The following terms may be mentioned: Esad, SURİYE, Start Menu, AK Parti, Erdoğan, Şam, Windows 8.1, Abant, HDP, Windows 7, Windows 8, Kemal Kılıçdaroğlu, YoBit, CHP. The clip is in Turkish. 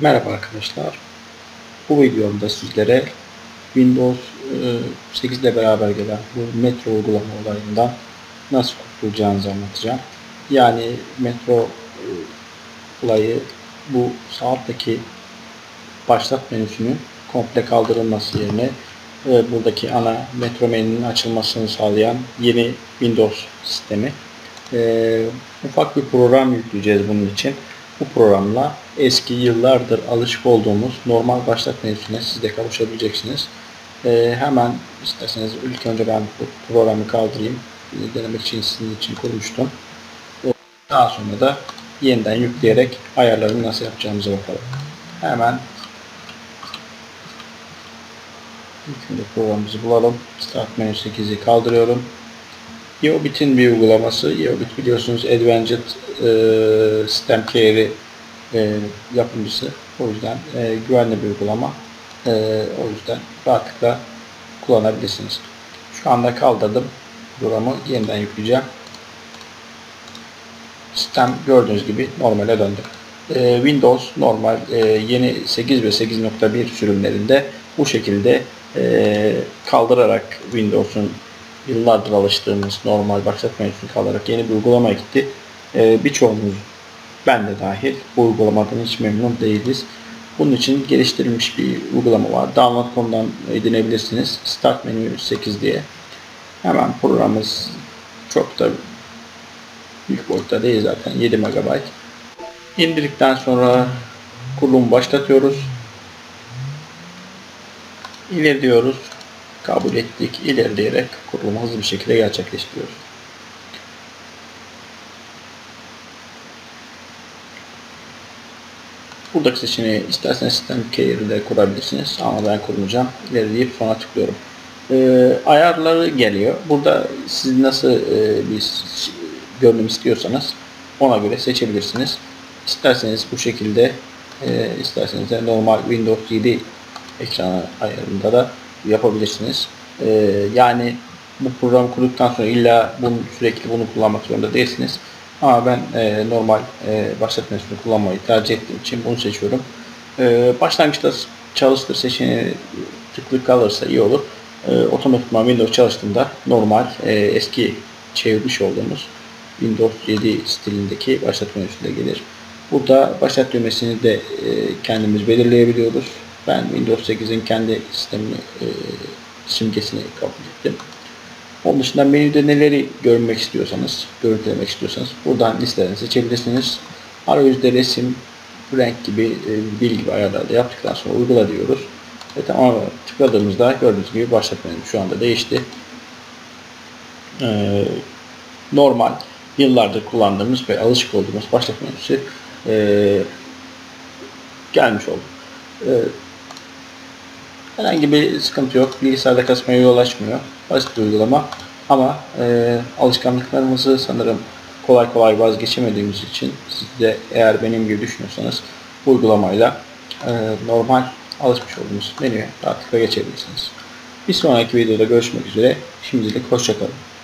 Merhaba arkadaşlar, bu videomda sizlere Windows 8 ile beraber gelen bu Metro uygulama olayından nasıl kurtulacağınızı anlatacağım. Yani Metro olayı bu sağ alttaki başlat menüsünün komple kaldırılması yerine buradaki ana Metro menünün açılmasını sağlayan yeni Windows sistemi. Ufak bir program yükleyeceğiz bunun için. Bu programla eski yıllardır alışık olduğumuz normal başlat menüsüne siz de kavuşabileceksiniz. Hemen isterseniz ilk önce ben bu programı kaldırayım. Denemek için sizin için kurmuştum. Daha sonra da yeniden yükleyerek ayarlarını nasıl yapacağımıza bakalım. Hemen ilk önce programımızı bulalım. Start Menu 8'i kaldırıyorum. YoBit'in bir uygulaması. YoBit biliyorsunuz Advanced System Care yapımcısı. O yüzden güvenli bir uygulama. O yüzden rahatlıkla kullanabilirsiniz. Şu anda kaldırdım. Programı yeniden yükleyeceğim. Sistem gördüğünüz gibi normale döndü. Windows normal yeni 8 ve 8.1 sürümlerinde bu şekilde kaldırarak Windows'un yıllardır alıştığımız normal başlat menüsünü kaldırarak yeni bir uygulamaya gitti. Birçoğumuz, ben de dahil, bu uygulamadan hiç memnun değiliz. Bunun için geliştirilmiş bir uygulama var. Download.com'dan edinebilirsiniz. Start Menu 8 diye. Hemen programımız çok da büyük boyutta değil, zaten 7 MB. İndirdikten sonra kurulumu başlatıyoruz. İleri diyoruz. Kabul ettik. İlerleyerek kurulumu hızlı bir şekilde gerçekleştiriyoruz. Buradaki seçeneği isterseniz System Care'de kurabilirsiniz. Ama ben kurmayacağım. İleri deyip sonra tıklıyorum. Ayarları geliyor. Burada siz nasıl bir görünüm istiyorsanız ona göre seçebilirsiniz. İsterseniz bu şekilde, isterseniz de normal Windows 7 ekranı ayarında da yapabilirsiniz. Yani bu programı kurduktan sonra illa sürekli bunu kullanmak zorunda değilsiniz. Ama ben normal başlat menüsünü kullanmayı tercih ettiğim için bunu seçiyorum. Başlangıçta çalıştır seçeneği tıklı kalırsa iyi olur. Otomatikman Windows çalıştığında normal eski çevirmiş olduğumuz Windows 7 stilindeki başlat menüsüne gelir. Burada başlat düğmesini de kendimiz belirleyebiliyoruz. Ben Windows 8'in kendi simgesini kabul ettim. Onun dışında menüde neleri görüntülemek istiyorsanız buradan listelerini seçebilirsiniz. Arayüzde resim, renk gibi bilgi ayarları yaptıktan sonra uygula diyoruz. Tamam, tıkladığımızda gördüğünüz gibi başlat menüsü şu anda değişti. Normal yıllardır kullandığımız ve alışık olduğumuz başlat menüsü gelmiş oldu. Herhangi bir sıkıntı yok. Bilgisayarda kasmaya yol açmıyor. Basit bir uygulama. Ama alışkanlıklarımızı sanırım kolay kolay vazgeçemediğimiz için siz de eğer benim gibi düşünüyorsanız bu uygulamayla normal alışmış olduğunuz menüye rahatlıkla geçebilirsiniz. Bir sonraki videoda görüşmek üzere. Şimdilik hoşça kalın.